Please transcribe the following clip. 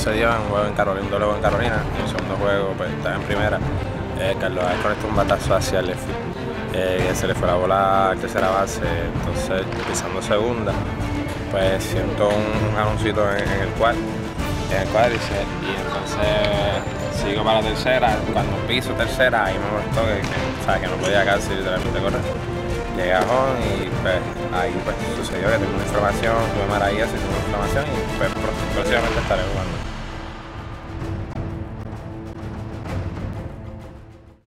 se dio en un juego en Carolina, un doble en Carolina, y el segundo juego pues estaba en primera. Carlos Ángel conectó un batazo hacia el left field, se le fue la bola a tercera base, entonces pisando segunda, pues siento un jaloncito en el cuadriceps y entonces sigo para la tercera. Cuando piso tercera, ahí me molestó que no podía casi literalmente correr. Llegué a home y pues ahí pues sucedió que tengo una inflamación, tuve maravillas y tuve una inflamación y pues próximamente estaré jugando.